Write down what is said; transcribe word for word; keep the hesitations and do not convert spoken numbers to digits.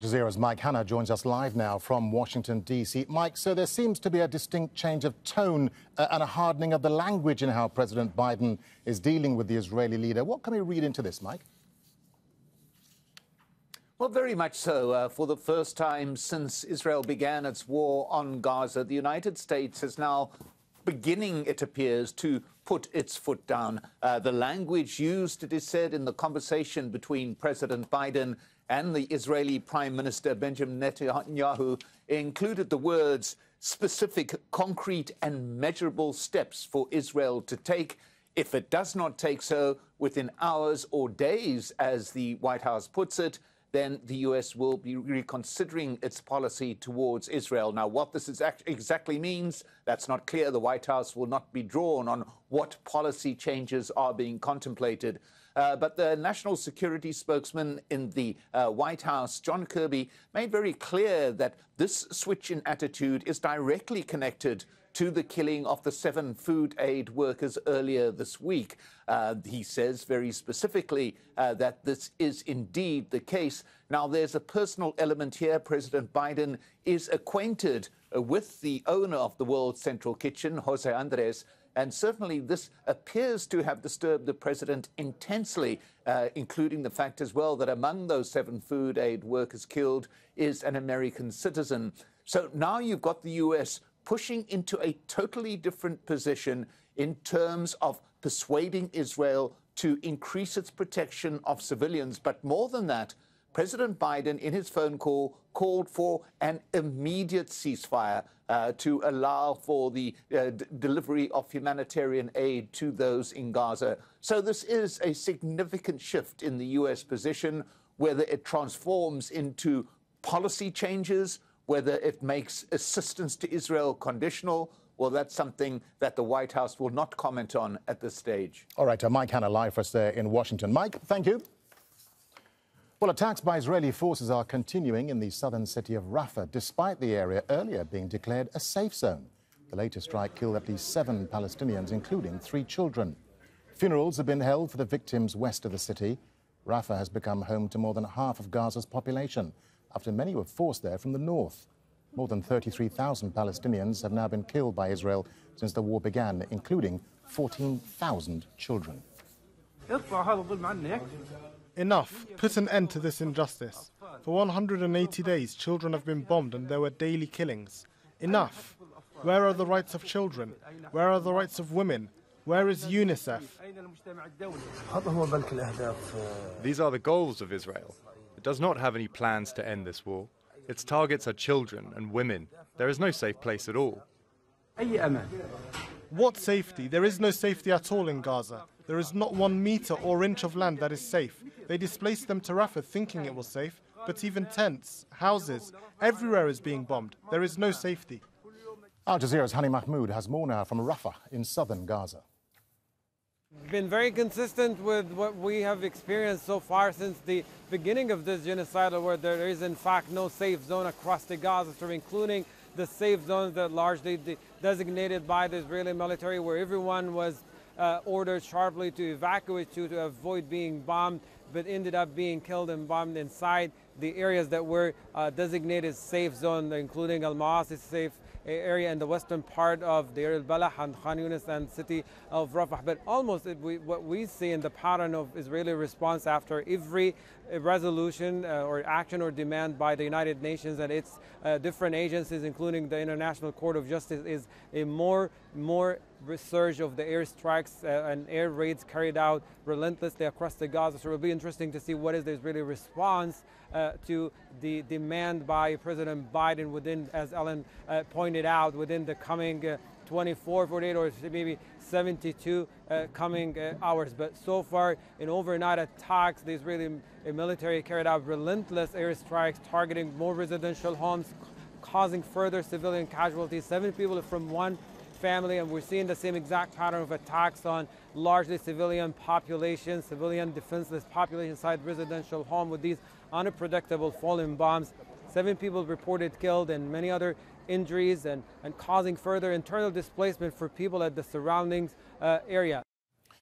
Al Jazeera's Mike Hanna joins us live now from Washington, D C Mike, so there seems to be a distinct change of tone uh, and a hardening of the language in how President Biden is dealing with the Israeli leader. What can we read into this, Mike? Well, very much so. Uh, for the first time since Israel began its war on Gaza, the United States is now beginning, it appears, to put its foot down. Uh, the language used, it is said, in the conversation between President Biden and the Israeli Prime Minister Benjamin Netanyahu included the words specific, concrete and measurable steps for Israel to take. If it does not take so within hours or days, as the White House puts it, then the U S will be reconsidering its policy towards Israel. Now, what this is act- exactly means, that's not clear. The White House will not be drawn on what policy changes are being contemplated. Uh, but the national security spokesman in the uh, White House, John Kirby, made very clear that this switch in attitude is directly connected to the killing of the seven food aid workers earlier this week. Uh, he says very specifically uh, that this is indeed the case. Now, there's a personal element here. President Biden is acquainted uh, with the owner of the World Central Kitchen, Jose Andres, and certainly this appears to have disturbed the president intensely, uh, including the fact as well that among those seven food aid workers killed is an American citizen. So now you've got the U S pushing into a totally different position in terms of persuading Israel to increase its protection of civilians. But more than that, President Biden, in his phone call, called for an immediate ceasefire uh, to allow for the uh, d- delivery of humanitarian aid to those in Gaza. So this is a significant shift in the U S position, whether it transforms into policy changes, whether it makes assistance to Israel conditional, well, that's something that the White House will not comment on at this stage. All right, uh, Mike Hanna live for us there in Washington. Mike, thank you. Well, attacks by Israeli forces are continuing in the southern city of Rafah, despite the area earlier being declared a safe zone. The latest strike killed at least seven Palestinians, including three children. Funerals have been held for the victims west of the city. Rafah has become home to more than half of Gaza's population, after many were forced there from the north. More than thirty-three thousand Palestinians have now been killed by Israel since the war began, including fourteen thousand children. Enough. Put an end to this injustice. For one hundred eighty days, children have been bombed and there were daily killings. Enough. Where are the rights of children? Where are the rights of women? Where is UNICEF? These are the goals of Israel. It does not have any plans to end this war. Its targets are children and women. There is no safe place at all. What safety? There is no safety at all in Gaza. There is not one meter or inch of land that is safe. They displaced them to Rafah thinking it was safe, but even tents, houses, everywhere is being bombed. There is no safety. Al Jazeera's Hani Mahmoud has more now from Rafah in southern Gaza. Been very consistent with what we have experienced so far since the beginning of this genocidal war. There is in fact no safe zone across the Gaza Strip, including the safe zones that largely de- designated by the Israeli military, where everyone was uh, ordered sharply to evacuate to, to avoid being bombed, but ended up being killed and bombed inside the areas that were uh, designated safe zone, including Al Ma'asis safe area in the western part of Deir el Balah and Khan Yunus and city of Rafah. But almost it, we, what we see in the pattern of Israeli response after every resolution uh, or action or demand by the United Nations and its uh, different agencies, including the International Court of Justice, is a more, more surge of the airstrikes uh, and air raids carried out relentlessly across the Gaza. So it will be interesting to see what is the Israeli response uh, to the demand by President Biden within, as Ellen uh, pointed out, within the coming uh, twenty-four, forty-eight, or maybe seventy-two uh, coming uh, hours. But so far, in overnight attacks, the Israeli military carried out relentless airstrikes targeting more residential homes, c- causing further civilian casualties. Seven people from one family, and we're seeing the same exact pattern of attacks on largely civilian populations, civilian defenseless population inside residential home with these unpredictable falling bombs. Seven people reported killed and many other injuries, and, and causing further internal displacement for people at the surroundings uh, area.